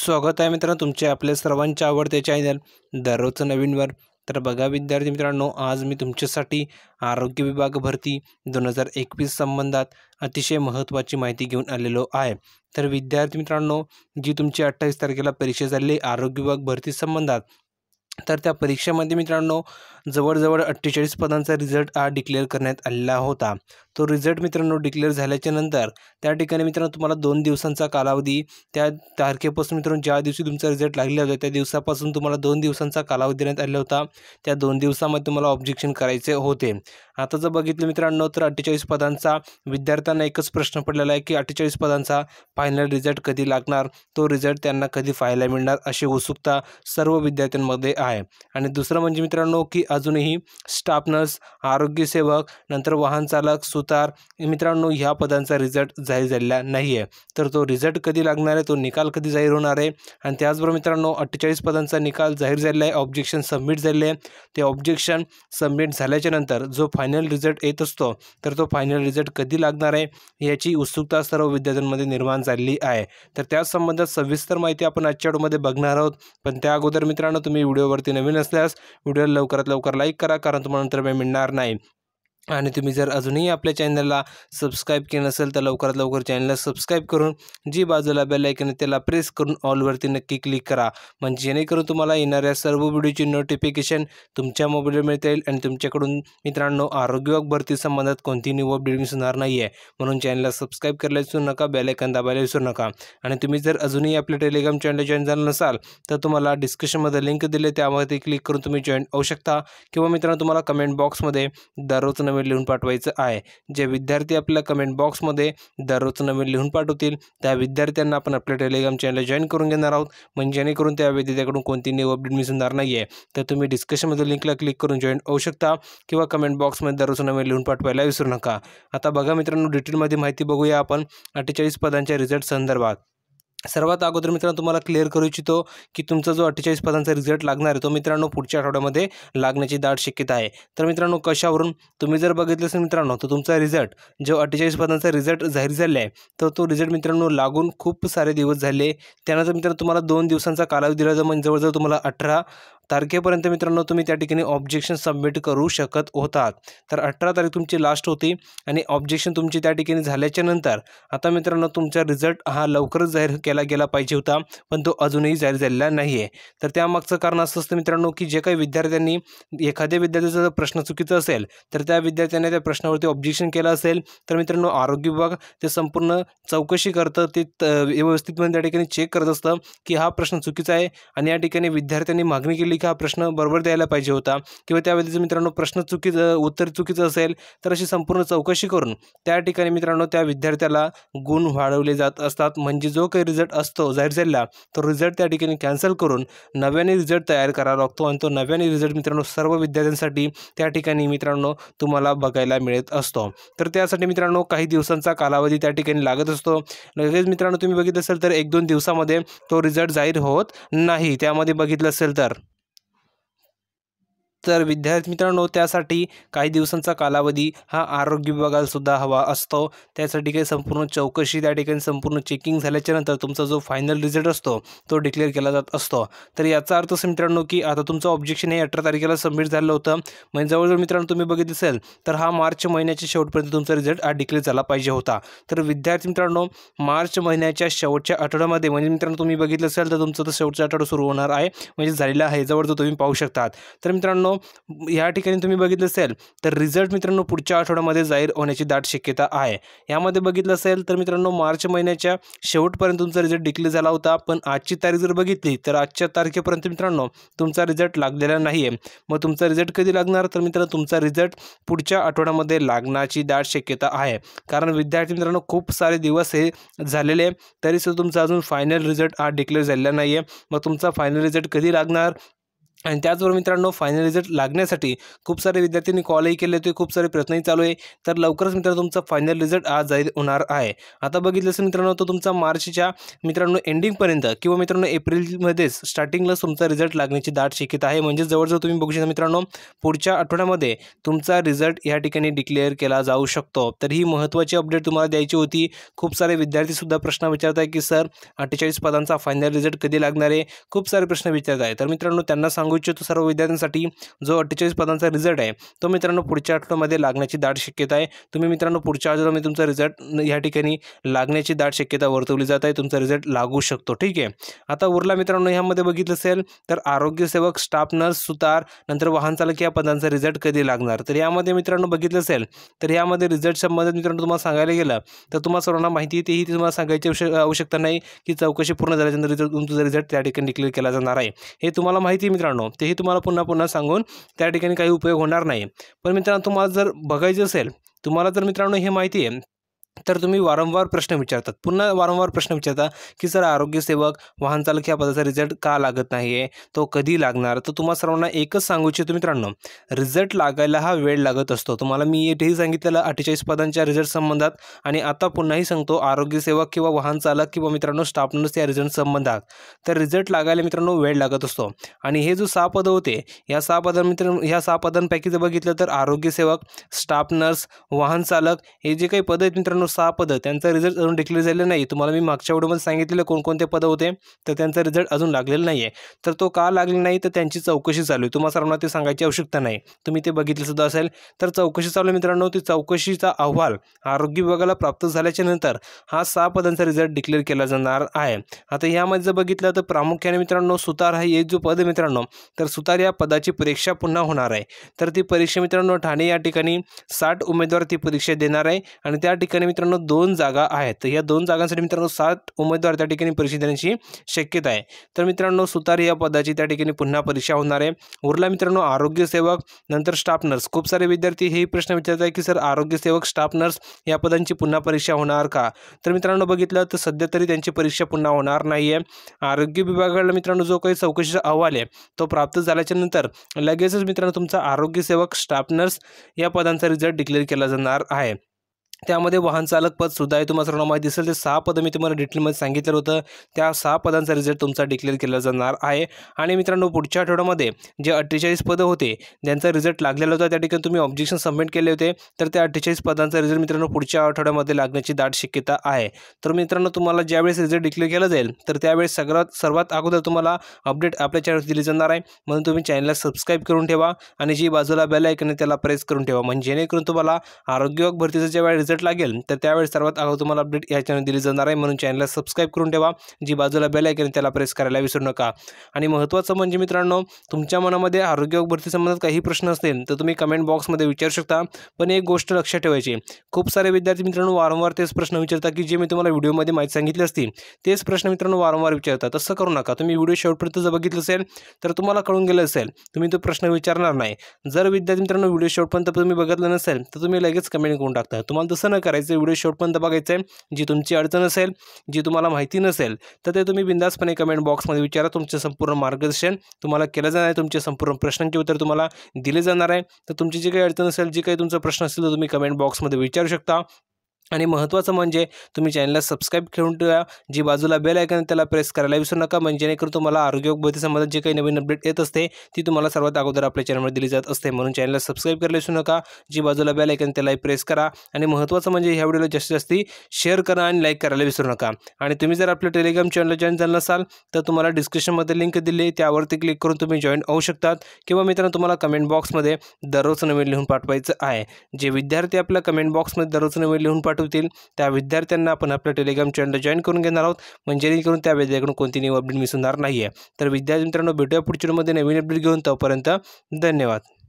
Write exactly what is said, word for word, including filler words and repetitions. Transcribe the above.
स्वागत आहे मित्रांनो तुमचे आपले सर्वांचे आवडते चॅनल दररोज नवीनवर। तर बघा विद्यार्थी मित्रांनो, आज मी तुमच्यासाठी आरोग्य विभाग भरती दोन हजार एकवीस संबंधात अतिशय महत्त्वाची माहिती घेऊन आलेलो आहे। तर विद्यार्थी मित्रांनो, जी तुमची अठ्ठावीस तारखेला परीक्षा झाली आरोग्य विभाग भरती संबंधात, तर त्या परीक्षेमध्ये मित्रांनो जवळजवळ अठ्ठेचाळीस पदांचा रिझल्ट हा डिक्लेअर करण्यात आलेला होता। तो रिझल्ट मित्रांनो डिक्लेअर झाल्याच्या नंतर त्या ठिकाणी मित्रांनो तुम्हाला दोन दिवसांचा कालावधी, त्या तारखेपासून मित्रांनो ज्या दिवशी तुमचा रिझल्ट लागला होता त्या दिवसापासून तुम्हाला दोन दिवसांचा कालावधी देण्यात आलेला होता। त्या दोन दिवसांमध्ये तुम्हाला ऑब्जेक्शन करायचे होते। आता जर बघितलं मित्रांनो तर अठ्ठेचाळीस पदांचा विद्यार्थ्यांना एकच प्रश्न पडलेला आहे की अठ्ठेचाळीस पदांचा फायनल रिझल्ट कधी लागणार, तो रिझल्ट त्यांना कधी पाहायला मिळणार अशी उत्सुकता सर्व विद्यार्थ्यांमध्ये आहे। आणि दुसरं म्हणजे मित्रांनो की अजूनही स्टाफ नर्स, आरोग्य सेवक, नंतर वाहन चालक, सुतार मित्रांनो ह्या पदांचा रिझल्ट जाहीर झालेला नाही आहे। तर तो रिझल्ट कधी लागणार आहे, तो निकाल कधी जाहीर होणार आहे आणि त्याचबरोबर मित्रांनो अठ्ठेचाळीस पदांचा निकाल जाहीर झालेला आहे, ऑब्जेक्शन सबमिट झालेले आहे। ते ऑब्जेक्शन सबमिट झाल्याच्यानंतर जो फायनल रिझल्ट येत असतो तर तो फायनल रिझल्ट कधी लागणार आहे याची उत्सुकता सर्व विद्यार्थ्यांमध्ये निर्माण झालेली आहे। तर त्या संबंधात सविस्तर माहिती आपण आजच्या व्हिडिओमध्ये बघणार आहोत। पण त्या अगोदर मित्रांनो तुम्ही व्हिडिओवरती नवीन असल्यास व्हिडिओला लवकरात लवकर लाईक करा, कारण तुम्हाला नंतर वेळ मिळणार नाही। आणि तुम्ही जर अजूनही आपल्या चॅनलला सबस्क्राईब केलं नसेल तर लवकरात लवकर चॅनलला सबस्क्राईब करून जी बाजूला बेल आयकॉन आहे त्याला प्रेस करून ऑलवरती नक्की क्लिक करा, म्हणजे जेणेकरून तुम्हाला येणाऱ्या सर्व व्हिडिओची नोटिफिकेशन तुमच्या मोबाईलवर मिळता येईल आणि तुमच्याकडून मित्रांनो आरोग्य विभाग भरती संबंधात कोणती न्यू अपडेट मिस होणार नाही आहे। म्हणून चॅनलला सबस्क्राईब करायला विसरू नका, बेल आयकॉन दाबायला विसरू नका। आणि तुम्ही जर अजूनही आपल्या टेलिग्राम चॅनलला जॉईन झाला नसाल तर तुम्हाला डिस्क्रिप्शनमध्ये लिंक दिली त्यामध्ये क्लिक करून तुम्ही जॉईन होऊ शकता, किंवा मित्रांनो तुम्हाला कमेंट बॉक्समध्ये दररोज नवीन लिहून पाठवायचं आहे। जे विद्यार्थी आपल्या कमेंट बॉक्समध्ये दररोज नवीन लिहून पाठवतील त्या विद्यार्थ्यांना आपण आपल्या टेलिग्राम चॅनलला जॉईन करून घेणार आहोत, म्हणजे जेणेकरून त्या विद्यार्थ्याकडून कोणती न्यू अपडेट मिस होणार नाही आहे। तर तुम्ही डिस्कशनमध्ये लिंकला क्लिक करून जॉईन होऊ शकता किंवा कमेंट बॉक्समध्ये दररोज नवीन लिहून पाठवायला विसरू नका। आता बघा मित्रांनो डिटेलमध्ये माहिती बघूया आपण अठ्ठेचाळीस पदांच्या रिझल्ट संदर्भात। सर्वात अगोदर मित्रांनो तुम्हाला क्लिअर करू इच्छितो की तुमचा जो अठ्ठेचाळीस पदांचा रिझल्ट लागणार आहे तो मित्रांनो पुढच्या आठवड्यामध्ये लागण्याची दाट शक्यता आहे। तर मित्रांनो कशावरून तुम्ही जर बघितलं असेल मित्रांनो तर तुमचा रिझल्ट जो अठ्ठेचाळीस पदांचा रिझल्ट जाहीर झाला आहे तर तो रिझल्ट मित्रांनो लागून खूप सारे दिवस झाले, त्यानंतर मित्रांनो तुम्हाला दोन दिवसांचा कालावधी दिला, म्हणजे जवळजवळ तुम्हाला अठरा तारखेपर्यंत मित्रांनो तुम्ही त्या ठिकाणी ऑब्जेक्शन सबमिट करू शकत होतात। तर अठरा तारीख तुमची लास्ट होती आणि ऑब्जेक्शन तुमची त्या ठिकाणी झाल्याच्या नंतर आता मित्रांनो तुमचा रिझल्ट हा लवकरच जाहीर केला गेला पाहिजे होता, पण तो अजूनही जाहीर झालेला नाही आहे। तर त्यामागचं कारण असं असतं मित्रांनो की जे काही विद्यार्थ्यांनी एखाद्या विद्यार्थ्याचा जर प्रश्न चुकीचा असेल तर त्या विद्यार्थ्याने त्या प्रश्नावरती ऑब्जेक्शन केलं असेल तर मित्रांनो आरोग्य विभाग ते संपूर्ण चौकशी करतं, ते व्यवस्थितपणे त्या ठिकाणी चेक करत असतं की हा प्रश्न चुकीचा आहे आणि या ठिकाणी विद्यार्थ्यांनी मागणी केली हा प्रश्न बरोबर द्यायला पाहिजे होता, किंवा त्यावेळेस मित्रांनो प्रश्न चुकीचं उत्तर चुकीचं असेल तर अशी संपूर्ण चौकशी करून त्या ठिकाणी मित्रांनो त्या विद्यार्थ्याला गुण वाढवले जात असतात। म्हणजे जो काही रिझल्ट असतो जाहीर झालेला तो रिझल्ट त्या ठिकाणी कॅन्सल करून नव्याने रिझल्ट तयार करावा लागतो आणि तो नव्याने रिझल्ट मित्रांनो सर्व विद्यार्थ्यांसाठी त्या ठिकाणी मित्रांनो तुम्हाला बघायला मिळत असतो। तर त्यासाठी मित्रांनो काही दिवसांचा कालावधी त्या ठिकाणी लागत असतो। लगेच मित्रांनो तुम्ही बघितलं असेल तर एक दोन दिवसामध्ये तो रिझल्ट जाहीर होत नाही, त्यामध्ये बघितलं असेल तर तर विद्यार्थी मित्रांनो त्यासाठी काही दिवसांचा कालावधी हा आरोग्य विभागालासुद्धा हवा असतो। त्यासाठी काही संपूर्ण चौकशी त्या ठिकाणी संपूर्ण चेकिंग झाल्याच्यानंतर तुमचा जो फायनल रिझल्ट असतो तो डिक्लेअर केला जात असतो। तर याचा अर्थ असं मित्रांनो की आता तुमचं ऑब्जेक्शन हे अठरा तारखेला सबमिट झालं होतं, म्हणजे जवळजवळ मित्रांनो तुम्ही बघितलं असेल तर हा मार्च महिन्याच्या शेवटपर्यंत तुमचा रिझल्ट हा डिक्लेअर झाला पाहिजे होता। तर विद्यार्थी मित्रांनो मार्च महिन्याच्या शेवटच्या आठवड्यामध्ये म्हणजे मित्रांनो तुम्ही बघितलं असेल तर तुमचं तर शेवटचा आठवडा सुरू होणार आहे, म्हणजे झालेला आहे जवळजवळ तुम्ही पाहू शकतात। तर मित्रांनो या ठिकाणी तुम्ही बघितलं असेल तर रिझल्ट मित्रांनो पुढच्या आठवड्यामध्ये जाहीर होण्याची दाट शक्यता आहे। यामध्ये बघितलं असेल तर मित्रांनो मार्च महिन्याच्या शेवटपर्यंत तुमचा रिझल्ट डिक्लेअर झाला होता, पण आजची तारीख जर बघितली तर आजच्या तारखेपर्यंत मित्रांनो तुमचा रिझल्ट लागलेला नाही आहे। मग तुमचा रिझल्ट कधी लागणार, तर मित्रांनो तुमचा रिझल्ट पुढच्या आठवड्यामध्ये लागण्याची दाट शक्यता आहे, कारण विद्यार्थी मित्रांनो खूप सारे दिवस हे झालेले तरीसुद्धा तुमचा अजून फायनल रिझल्ट हा डिक्लेअर झालेला नाही आहे। मग तुमचा फायनल रिझल्ट कधी लागणार आणि त्याचबरोबर मित्रांनो फायनल रिझल्ट लागण्यासाठी खूप सारे विद्यार्थ्यांनी कॉलही केले होते, खूप सारे प्रश्नही चालू आहे। तर लवकरच मित्रांनो तुमचा फायनल रिझल्ट आज जाहीर होणार आहे। आता बघितलं असेल मित्रांनो तो तुमचा मार्चच्या मित्रांनो एंडिंग पर्यंत किंवा मित्रांनो एप्रिल मध्येच स्टार्टिंगला तुमचा रिझल्ट लागण्याची दाट शक्यता आहे। म्हणजे जवळजवळ तुम्ही बघू शकता मित्रांनो पुढच्या आठवड्यामध्ये तुमचा रिझल्ट या ठिकाणी डिक्लेअर केला जाऊ शकतो। तर ही महत्त्वाची अपडेट तुम्हाला द्यायची होती। खूप सारे विद्यार्थी सुद्धा प्रश्न विचारत आहेत की सर अठ्ठेचाळीस पदांचा फायनल रिझल्ट कधी लागणार आहे, खूप सारे प्रश्न विचारत आहेत। तर मित्रांनो त्यांना तो सर्व विद्यार्थ्यांसाठी जो अठ्ठेचाळीस पदांचा रिझल्ट आहे तो मित्रांनो पुढच्या आठवड्यामध्ये लागण्याची दाट शक्यता आहे। तुम्ही मित्रांनो पुढच्या आठवड्यामध्ये तुमचा रिझल्ट या ठिकाणी लागण्याची दाट शक्यता वर्तवली जात आहे, तुमचा रिझल्ट लागू शकतो। ठीक आहे, आता उरला मित्रांनो यामध्ये बघितलं असेल तर आरोग्य सेवक, स्टाफ नर्स, सुतार, नंतर वाहन चालक या पदांचा रिझल्ट कधी लागणार। तर यामध्ये मित्रांनो बघितलं असेल तर यामध्ये रिझल्ट संबंधित मित्रांनो तुम्हाला सांगायला गेलं तर तुम्हाला सर्वांना माहिती आहे, तेही तुम्हाला सांगायची आवश्यकता नाही की चौकशी पूर्ण झाल्यानंतर तुमचा रिझल्ट त्या ठिकाणी डिक्लेअर केला जाणार आहे। हे तुम्हाला माहिती आहे मित्रांनो, तेही तुम्हाला पुन्हा पुन्हा सांगून त्या ठिकाणी काही उपयोग होणार नाही। पण मित्रांनो तुम्हाला जर बघायचं असेल, तुम्हाला जर मित्रांनो हे माहिती आहे तर तुम्ही वारंवार प्रश्न विचारतात, पुन्हा वारंवार प्रश्न विचारता की सर आरोग्य सेवक, वाहन चालक या पदाचा रिझल्ट का लागत नाही आहे, तो कधी लागणार। तर तुम्हाला सर्वांना एकच सांगू इच्छितो मित्रांनो, रिझल्ट लागायला हा वेळ लागत असतो। तुम्हाला मी येथेही सांगितलेलं अठ्ठेचाळीस पदांच्या रिझल्ट संबंधात, आणि आता पुन्हाही सांगतो आरोग्य सेवक किंवा वाहन चालक किंवा मित्रांनो स्टाफ नर्स या रिझल्ट संबंधात तर रिझल्ट लागायला मित्रांनो वेळ लागत असतो। आणि हे जो सहा पदं होते या सहा पदां मित्रांनो ह्या सहा पदांपैकी जर बघितलं तर आरोग्य सेवक, स्टाफ नर्स, वाहन चालक हे जे काही पदं आहेत मित्रांनो सहा पद त्यांचा रिझल्ट अजून डिक्लेअर झालेला नाही। तुम्हाला मी मागच्या व्हिडिओमध्ये सांगितलेले कोणकोणते पद होते तर त्यांचा रिझल्ट अजून लागलेला नाहीये। तर तो का लागले नाही तर त्यांची चौकशी चालू आहे। तुम्हाला सर्वांना ते सांगायची आवश्यकता नाही, तुम्ही ते बघितलं सुद्धा असेल। तर चौकशी चालू आहे मित्रांनो, ती चौकशीचा अहवाल आरोग्य विभागाला प्राप्त झाल्याच्या नंतर हा सहा पदांचा रिझल्ट डिक्लेअर केला जाणार आहे। आता यामध्ये जर बघितलं तर प्रामुख्याने मित्रांनो सुतार हा हे जो पद आहे मित्रांनो तर सुतार या पदाची परीक्षा पुन्हा होणार आहे। तर ती परीक्षा मित्रांनो ठाणे या ठिकाणी साठ उमेदवार ती परीक्षा देणार आहे आणि त्या ठिकाणी मित्रांनो दोन जागा आहेत। या दोन जागांसाठी मित्रांनो सात उमेदवार त्या ठिकाणी परीक्षा देण्याची शक्यता आहे। तर मित्रांनो सुतार या पदाची त्या ठिकाणी पुन्हा परीक्षा होणार आहे। उरला मित्रांनो आरोग्य सेवक, नंतर स्टाफ नर्स। खूप सारे विद्यार्थी हे प्रश्न विचारत आहे की सर आरोग्य सेवक, स्टाफ नर्स या पदांची पुन्हा परीक्षा होणार का। तर मित्रांनो बघितलं तर सध्या तरी त्यांची परीक्षा पुन्हा होणार नाहीये। आरोग्य विभागाला मित्रांनो जो काही चौकशीचा अहवाल आहे तो प्राप्त झाल्याच्या नंतर लगेचच मित्रांनो तुमचा आरोग्य सेवक, स्टाफ नर्स या पदांचा रिझल्ट डिक्लेअर केला जाणार आहे। त्यामध्ये वाहन चालक पद सुद्धा आहे, तुम्हाला सर्वांना माहिती असेल। ते सहा पदं मी तुम्हाला डिटेलमध्ये सांगितलं होतं, त्या सहा पदांचा रिझल्ट तुमचा डिक्लेअर केला जाणार आहे। आणि मित्रांनो पुढच्या आठवड्यामध्ये जे अठ्ठेचाळीस पदं होते ज्यांचा रिझल्ट लागलेला होता त्या ठिकाणी तुम्ही ऑब्जेक्शन सबमिट केले होते तर त्या अठ्ठेचाळीस पदांचा रिझल्ट मित्रांनो पुढच्या आठवड्यामध्ये लागण्याची दाट शक्यता आहे। तर मित्रांनो तुम्हाला ज्यावेळेस रिझल्ट डिक्लेअर केला जाईल तर त्यावेळेस सगळ्यात सर्वात अगोदर तुम्हाला अपडेट आपल्या चॅनलवर दिली जाणार आहे। म्हणून तुम्ही चॅनलला सबस्क्राईब करून ठेवा आणि जी बाजूला बेल आयकॉन आहे त्याला प्रेस करून ठेवा, म्हणजे जेणेकरून तुम्हाला आरोग्य विभाग भरतीचा ज्यावेळेस रिझल्ट लागेल तर त्यावेळेस सर्वात अगोदर तुम्हाला अपडेट या चॅनल दिली जाणार आहे। म्हणून चॅनलला सबस्क्राईब करून ठेवा, जी बाजूला बेल आयकॉन त्याला प्रेस करायला विसरू नका। आणि महत्त्वाचं म्हणजे मित्रांनो तुमच्या मनामध्ये आरोग्य भरती संबंधात काही प्रश्न असतील तर तुम्ही कमेंट बॉक्समध्ये विचारू शकता। पण एक गोष्ट लक्षात ठेवायची, खूप सारे विद्यार्थी मित्रांनो वारंवार तेच प्रश्न विचारतात की जे मी तुम्हाला व्हिडिओमध्ये माहिती सांगितली असती तेच प्रश्न मित्रांनो वारंवार विचारतात। तसं करू नका, तुम्ही व्हिडिओ शेवटपर्यंत जर बघितलं असेल तर तुम्हाला कळून गेलं असेल, तुम्ही तो प्रश्न विचारणार नाही। जर विद्यार्थी मित्रांनो व्हिडिओ शेवटपर्यंत तुम्ही बघितला नसेल तर तुम्ही लगेच कमेंट करून टाकता। तुम्हाला तसं न करायचं, व्हिडिओ शेवटपर्यंत बघायचं आहे। जी तुमची अडचण असेल, जी तुम्हाला माहिती नसेल तर ते तुम्ही बिंदासपणे कमेंट बॉक्समध्ये विचारा, तुमचे संपूर्ण मार्गदर्शन तुम्हाला केलं जाणार आहे, तुमचे संपूर्ण प्रश्नांचे उत्तर तुम्हाला दिले जाणार आहे। तर तुमची जी काही अडचण असेल, जी काही तुमचा प्रश्न असेल तर तुम्ही कमेंट बॉक्समध्ये विचारू शकता। आणि महत्त्वाचं म्हणजे तुम्ही चॅनलला सबस्क्राईब करून ठेवा, जी बाजूला बेल आयकॉन त्याला प्रेस करायला विसरू नका, म्हणजे जेणेकरून तुम्हाला आरोग्य भरती संबंधात जे काही नवीन अपडेट येत असते ती तुम्हाला सर्वात अगोदर आपल्या चॅनलवर दिली जात असते। म्हणून चॅनलला सबस्क्राईब करायला विसरू नका, जी बाजूला बेल आयकॉन त्यालाही प्रेस करा। आणि महत्त्वाचं म्हणजे ह्या व्हिडिओला जास्तीत जास्त शेअर करा आणि लाईक करायला विसरू नका। आणि तुम्ही जर आपल्या टेलिग्राम चॅनलला जॉईन झाला नसाल तर तुम्हाला डिस्क्रिप्शनमध्ये लिंक दिली, त्यावरती क्लिक करून तुम्ही जॉईन होऊ शकतात। किंवा मित्रांनो तुम्हाला कमेंट बॉक्समध्ये दररोज नवीन लिहून पाठवायचं आहे। जे विद्यार्थी आपल्या कमेंट बॉक्समध्ये दररोज नवीन लिहून पाठवतील त्या विद्यार्थ्यांना आपण आपल्या टेलिग्राम चॅनलला जॉईन करून घेणार आहोत, म्हणजे जेणेकरून त्या विद्यार्थ्याकडून कोणती न्यू अपडेट मिस होणार नाही आहे। तर विद्यार्थी मित्रांनो भेटूया पुढच्या व्हिडिओमध्ये नवीन अपडेट घेऊन, तोपर्यंत धन्यवाद।